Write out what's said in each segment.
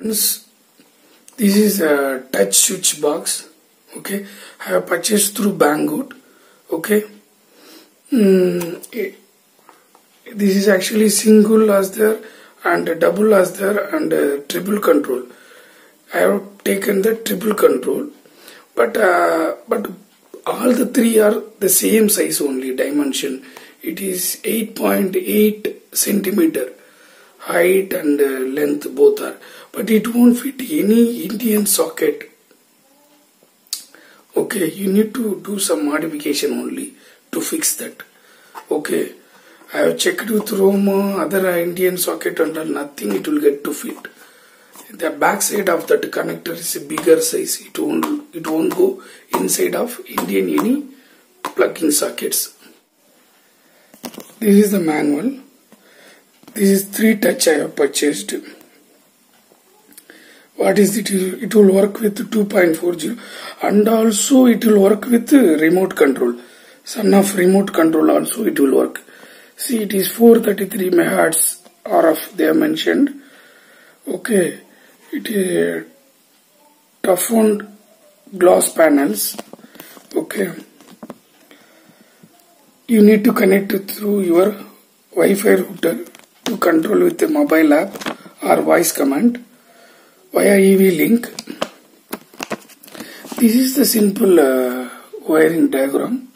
This is a touch switch box. Okay, I have purchased through Banggood. Okay, this is actually single as there and double as there and triple control. I have taken the triple control, but all the three are the same size only dimension. It is 8.8 centimeter height and length both are, but it won't fit any Indian socket. Okay, you need to do some modification only to fix that. Okay, I have checked with Roma, other Indian socket under nothing, it will get to fit. The back side of that connector is a bigger size. It won't go inside of Indian any plugging sockets. This is the manual. This is 3 touch I have purchased. What is it? It will work with 2.40 and also it will work with remote control. Sonoff remote control also it will work. See, it is 433 MHz RF they have mentioned. Okay, it is toughened glass panels. Okay, you need to connect it through your Wi-Fi router to control with the mobile app or voice command via EV link. This is the simple wiring diagram.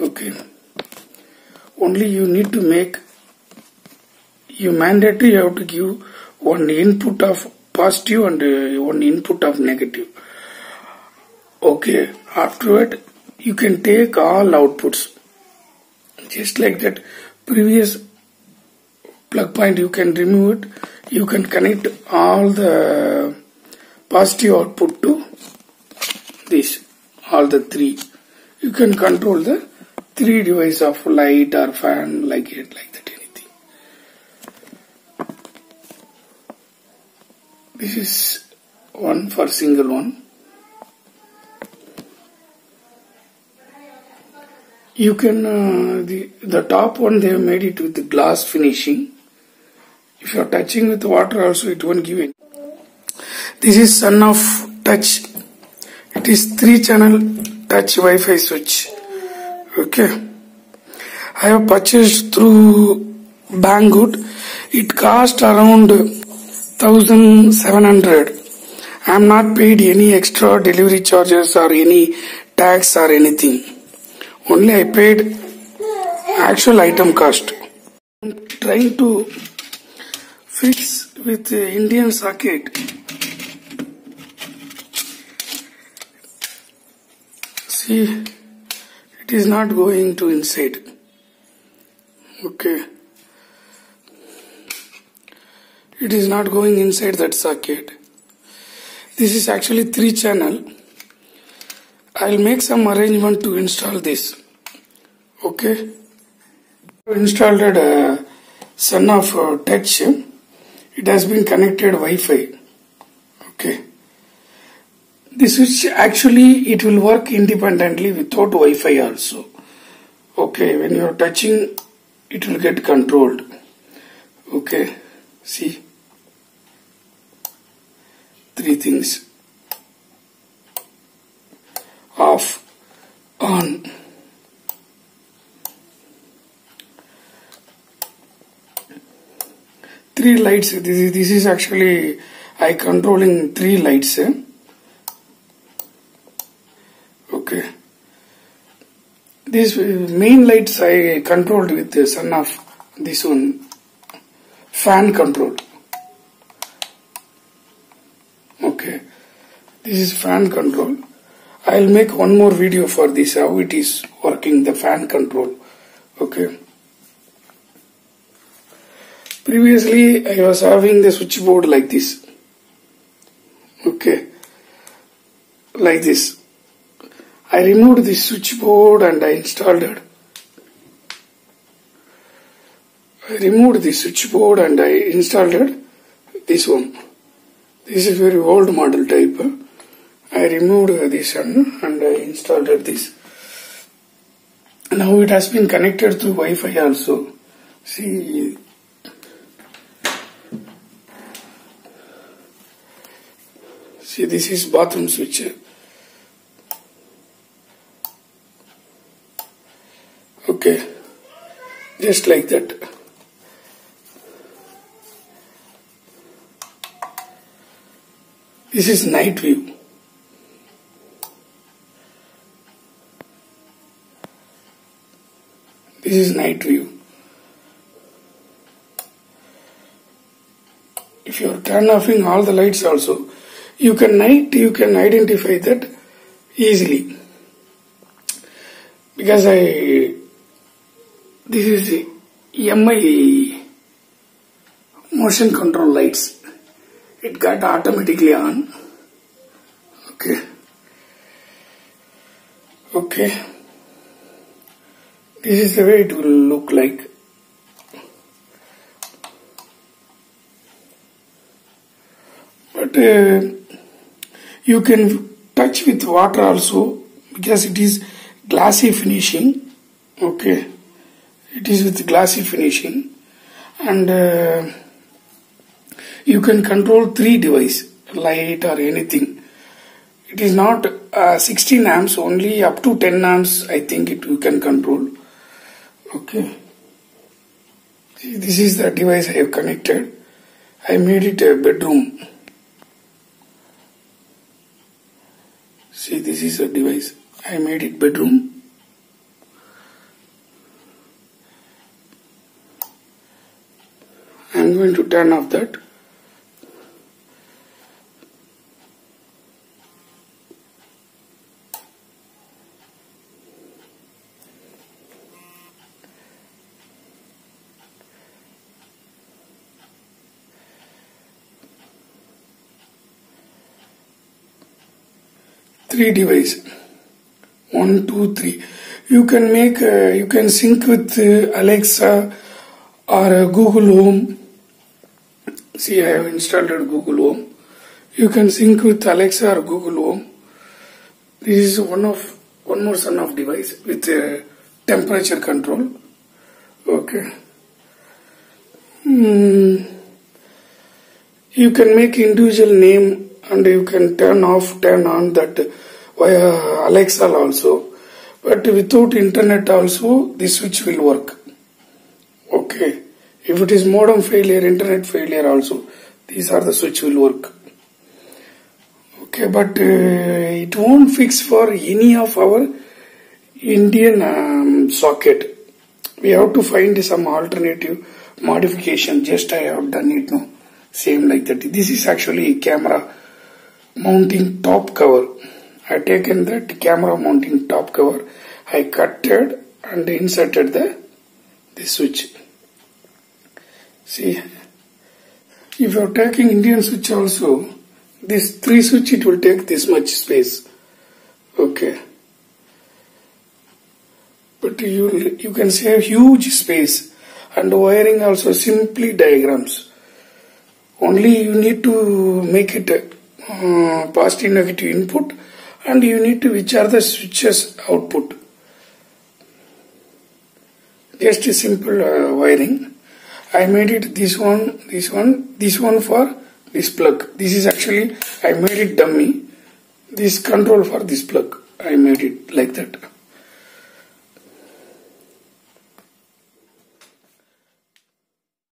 Okay, only you need to make, you mandatory have to give one input of positive and one input of negative. Okay, afterward you can take all outputs. Just like that previous plug point you can remove it. You can connect all the positive output to this, all the three. You can control the three devices of light or fan like it, like that, anything. This is one for single one. You can the top one they have made it with the glass finishing. If you are touching with water also it won't give it. This is Sonoff Touch. It is 3-channel touch Wi-Fi switch. Okay, I have purchased through Banggood. It cost around 1,700. I am not paid any extra delivery charges or any tax or anything. Only I paid actual item cost. I'm trying to fix with the Indian socket. See, it is not going to inside. Okay, it is not going inside that socket. This is actually 3-channel. I'll make some arrangement to install this. Okay, I installed a Sonoff Touch. It has been connected Wi-Fi. Okay, this switch actually it will work independently without Wi-Fi also. Okay, when you are touching, it will get controlled. Okay, see 3 things. Off, on. Three lights. This is actually I controlling 3 lights. Okay. These main lights I controlled with the Sonoff. This one fan control. Okay. This is fan control. I'll make one more video for this, how it is working, the fan control. Okay. Previously, I was having the switchboard like this. Okay. Like this. I removed this switchboard and I installed it. I removed this switchboard and I installed it. This one. This is very old model type. I removed this and I installed this. Now it has been connected through Wi-Fi also. See, See, this is bathroom switch. Okay, just like that. This is night view. This is night view. If you are turning offing all the lights also, you can identify that easily. Because this is MI motion control lights. It got automatically on. Okay. Okay. This is the way it will look like. But you can touch with water also, because it is glassy finishing. Okay. It is with glassy finishing. And you can control 3 devices, light or anything. It is not 16 amps, only up to 10 amps I think you can control. Okay. See, this is the device I have connected. I made it a bedroom. See, this is a device. I made it bedroom. I am going to turn off that. Device 1, 2, 3. You can make you can sync with Alexa or Google Home. See, I have installed Google Home. You can sync with Alexa or Google Home. This is one more Sonoff device with temperature control. Okay. You can make individual name, and you can turn off, turn on that via Alexa also. But without internet also, this switch will work. Okay. If it is modem failure, internet failure also, these are the switch will work. Okay, but it won't fix for any of our Indian socket. We have to find some alternative modification. Just I have done it now. Same like that. This is actually camera mounting top cover. I taken that camera mounting top cover, I cut it and inserted the switch. See, if you are taking Indian switch also, this 3 switch, it will take this much space. Okay, but you can save huge space. And wiring also simply diagrams. Only you need to make it positive negative input, and you need to which are the switches output. Just a simple wiring. I made it this one for this plug. This is actually I made it dummy. This control for this plug. I made it like that.